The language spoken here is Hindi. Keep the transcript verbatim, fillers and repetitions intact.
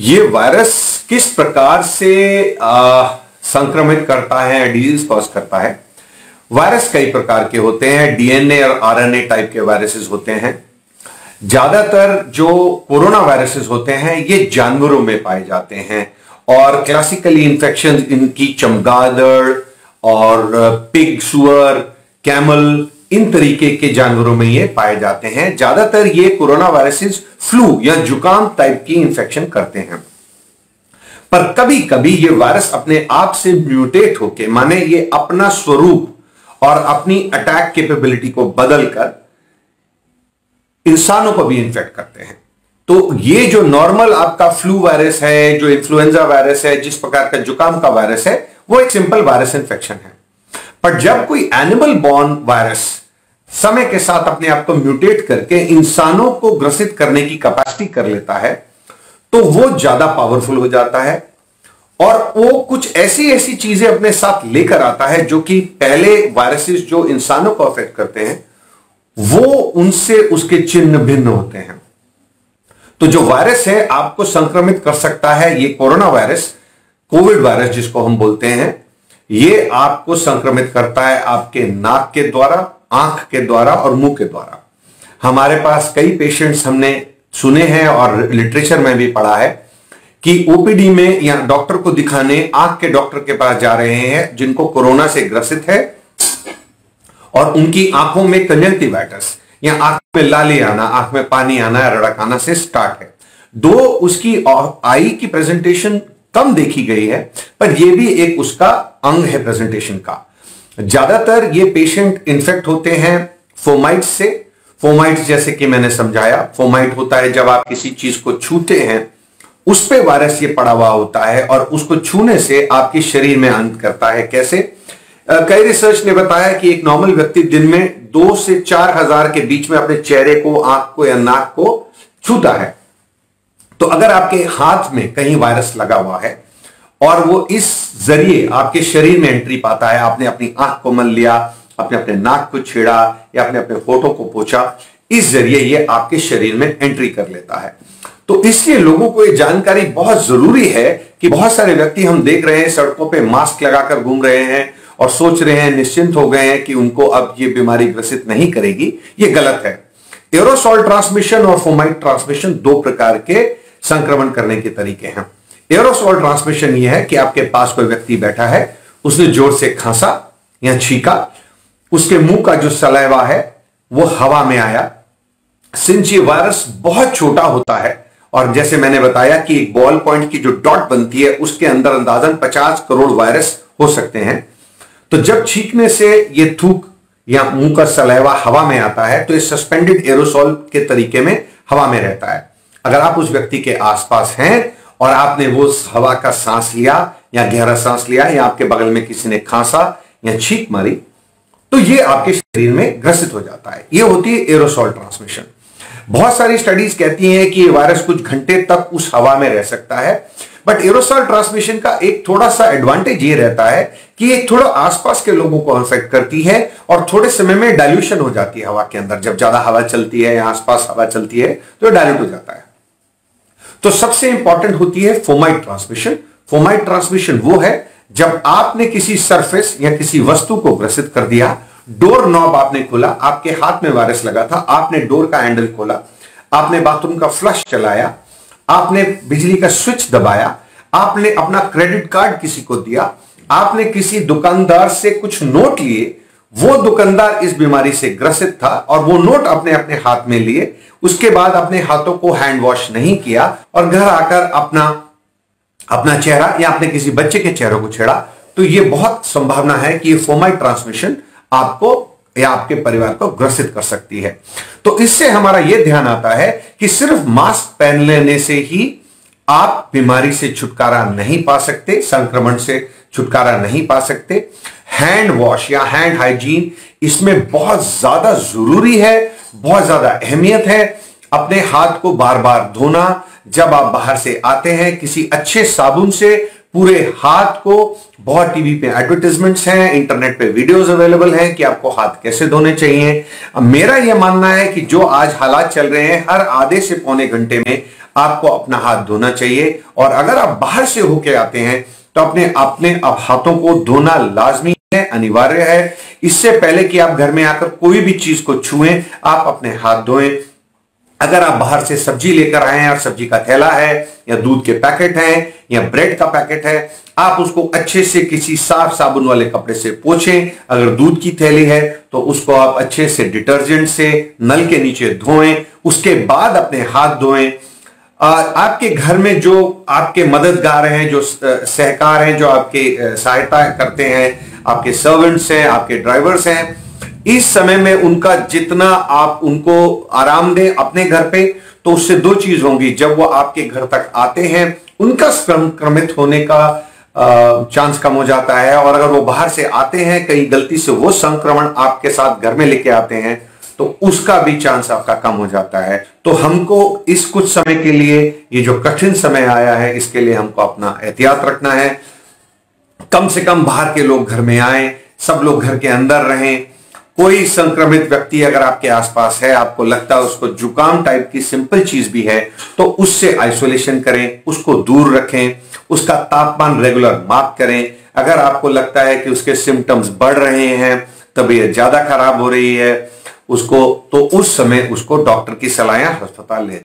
ये वायरस किस प्रकार से आ, संक्रमित करता है, डिजीज कॉज करता है। वायरस कई प्रकार के होते हैं, डीएनए और आरएनए टाइप के वायरसेस होते हैं। ज्यादातर जो कोरोना वायरसेस होते हैं ये जानवरों में पाए जाते हैं और क्लासिकली इंफेक्शन इनकी चमगादड़ और पिग, सुअर, कैमल, इन तरीके के जानवरों में ये पाए जाते हैं। ज्यादातर ये कोरोना वायरसेस फ्लू या जुकाम टाइप की इंफेक्शन करते हैं, पर कभी कभी ये वायरस अपने आप से म्यूटेट होके, माने ये अपना स्वरूप और अपनी अटैक कैपेबिलिटी को बदलकर इंसानों को भी इन्फेक्ट करते हैं। तो ये जो नॉर्मल आपका फ्लू वायरस है, जो इन्फ्लुएंजा वायरस है, जिस प्रकार का जुकाम का वायरस है, वो एक सिंपल वायरस इन्फेक्शन है। पर जब कोई एनिमल बॉर्न वायरस समय के साथ अपने आप को म्यूटेट करके इंसानों को ग्रसित करने की कैपेसिटी कर लेता है, तो वो ज्यादा पावरफुल हो जाता है और वो कुछ ऐसी ऐसी चीजें अपने साथ लेकर आता है जो कि पहले वायरसेस जो इंसानों को अफेक्ट करते हैं वो उनसे उसके चिन्ह भिन्न होते हैं। तो जो वायरस है आपको संक्रमित कर सकता है, ये कोरोना वायरस, कोविड वायरस जिसको हम बोलते हैं, ये आपको संक्रमित करता है आपके नाक के द्वारा, आंख के द्वारा और मुंह के द्वारा। हमारे पास कई पेशेंट्स हमने सुने हैं और लिटरेचर में भी पढ़ा है कि ओपीडी में या डॉक्टर को दिखाने आंख के डॉक्टर के पास जा रहे हैं जिनको कोरोना से ग्रसित है और उनकी आंखों में कंजंक्टिवाइटिस या आंख में लाली आना, आंख में पानी आना, रड़क आना से स्टार्ट है। दो उसकी आई की प्रेजेंटेशन कम देखी गई है, पर यह भी एक उसका अंग है प्रेजेंटेशन का। ज्यादातर ये पेशेंट इन्फेक्ट होते हैं फोमाइट्स से। फोमाइट्स जैसे कि मैंने समझाया, फोमाइट होता है जब आप किसी चीज को छूते हैं, उस पे वायरस ये पड़ा हुआ होता है और उसको छूने से आपके शरीर में अंत करता है। कैसे? कई रिसर्च ने बताया कि एक नॉर्मल व्यक्ति दिन में दो से चार हजार के बीच में अपने चेहरे को, आंख को या नाक को छूता है। तो अगर आपके हाथ में कहीं वायरस लगा हुआ है और वो इस जरिए आपके शरीर में एंट्री पाता है, आपने अपनी आंख को मल लिया, अपने अपने नाक को छेड़ा या अपने अपने होठों को पोंछा, इस जरिए ये आपके शरीर में एंट्री कर लेता है। तो इसलिए लोगों को ये जानकारी बहुत जरूरी है कि बहुत सारे व्यक्ति हम देख रहे हैं सड़कों पर मास्क लगाकर घूम रहे हैं और सोच रहे हैं, निश्चिंत हो गए हैं कि उनको अब ये बीमारी ग्रसित नहीं करेगी। ये गलत है। एरोसॉल ट्रांसमिशन और फोमाइट ट्रांसमिशन दो प्रकार के संक्रमण करने के तरीके हैं। एरोसॉल ट्रांसमिशन यह है कि आपके पास कोई व्यक्ति बैठा है, उसने जोर से खांसा या छींका, उसके मुंह का जो सलाइवा है वो हवा में आया। सिंस ये वायरस बहुत छोटा होता है और जैसे मैंने बताया कि एक बॉल पॉइंट की जो डॉट बनती है उसके अंदर अंदाजन पचास करोड़ वायरस हो सकते हैं। तो जब छींकने से ये थूक या मुंह का सलाइवा हवा में आता है तो ये सस्पेंडेड एरोसॉल के तरीके में हवा में रहता है। अगर आप उस व्यक्ति के आसपास हैं और आपने वो हवा का सांस लिया या गहरा सांस लिया या आपके बगल में किसी ने खांसा या छींक मारी, तो ये आपके शरीर में ग्रसित हो जाता है। ये होती है एरोसॉल ट्रांसमिशन। बहुत सारी स्टडीज कहती हैं कि ये वायरस कुछ घंटे तक उस हवा में रह सकता है, बट एरोसॉल ट्रांसमिशन का एक थोड़ा सा एडवांटेज ये रहता है कि ये थोड़ा आसपास के लोगों को अफेक्ट करती है और थोड़े समय में डाइल्यूशन हो जाती है हवा के अंदर। जब ज्यादा हवा चलती है या आसपास हवा चलती है तो डाइल्यूट हो जाता है। तो सबसे इंपॉर्टेंट होती है फोमाइट ट्रांसमिशन। फोमाइट ट्रांसमिशन वो है जब आपने किसी सरफेस या किसी वस्तु को ग्रसित कर दिया। डोर नॉब आपने खोला, आपके हाथ में वायरस लगा था, आपने डोर का हैंडल खोला, आपने बाथरूम का फ्लश चलाया, आपने बिजली का स्विच दबाया, आपने अपना क्रेडिट कार्ड किसी को दिया, आपने किसी दुकानदार से कुछ नोट लिए, वो दुकानदार इस बीमारी से ग्रसित था और वो नोट अपने अपने हाथ में लिए, उसके बाद अपने हाथों को हैंड वॉश नहीं किया और घर आकर अपना अपना चेहरा या अपने किसी बच्चे के चेहरे को छेड़ा, तो ये बहुत संभावना है कि ये फोमाइट ट्रांसमिशन आपको या आपके परिवार को ग्रसित कर सकती है। तो इससे हमारा ये ध्यान आता है कि सिर्फ मास्क पहन लेने से ही आप बीमारी से छुटकारा नहीं पा सकते, संक्रमण से छुटकारा नहीं पा सकते। हैंड वॉश या हैंड हाइजीन इसमें बहुत ज्यादा जरूरी है, बहुत ज्यादा अहमियत है। अपने हाथ को बार बार धोना, जब आप बाहर से आते हैं किसी अच्छे साबुन से पूरे हाथ को बहुत टीवी पे एडवर्टाइजमेंट्स हैं, इंटरनेट पे वीडियोस अवेलेबल हैं कि आपको हाथ कैसे धोने चाहिए। मेरा यह मानना है कि जो आज हालात चल रहे हैं, हर आधे से पौने घंटे में आपको अपना हाथ धोना चाहिए। और अगर आप बाहर से होके आते हैं तो अपने अपने आप हाथों को धोना लाजमी है, अनिवार्य है। इससे पहले कि आप घर में आकर कोई भी चीज को छुएं, आप अपने हाथ धोएं। अगर आप बाहर से सब्जी लेकर आए हैं और सब्जी का थैला है या दूध के पैकेट है या ब्रेड का पैकेट है, आप उसको अच्छे से किसी साफ साबुन वाले कपड़े से पोंछें। अगर दूध की थैली है तो उसको आप अच्छे से डिटर्जेंट से नल के नीचे धोएं, उसके बाद अपने हाथ धोएं। आपके घर में जो आपके मददगार हैं, जो सहकार हैं, जो आपके सहायता करते हैं, आपके सर्वेंट्स हैं, आपके ड्राइवर्स हैं, इस समय में उनका जितना आप उनको आराम दें अपने घर पे, तो उससे दो चीज होंगी। जब वो आपके घर तक आते हैं, उनका संक्रमित होने का चांस कम हो जाता है, और अगर वो बाहर से आते हैं, कहीं गलती से वो संक्रमण आपके साथ घर में लेके आते हैं, तो उसका भी चांस आपका कम हो जाता है। तो हमको इस कुछ समय के लिए, ये जो कठिन समय आया है, इसके लिए हमको अपना एहतियात रखना है। कम से कम बाहर के लोग घर में आए, सब लोग घर के अंदर रहें। कोई संक्रमित व्यक्ति अगर आपके आसपास है, आपको लगता है उसको जुकाम टाइप की सिंपल चीज भी है, तो उससे आइसोलेशन करें, उसको दूर रखें, उसका तापमान रेगुलर माप करें। अगर आपको लगता है कि उसके सिम्टम्स बढ़ रहे हैं, तबीयत ज्यादा खराब हो रही है उसको, तो उस समय उसको डॉक्टर की सलाह या अस्पताल ले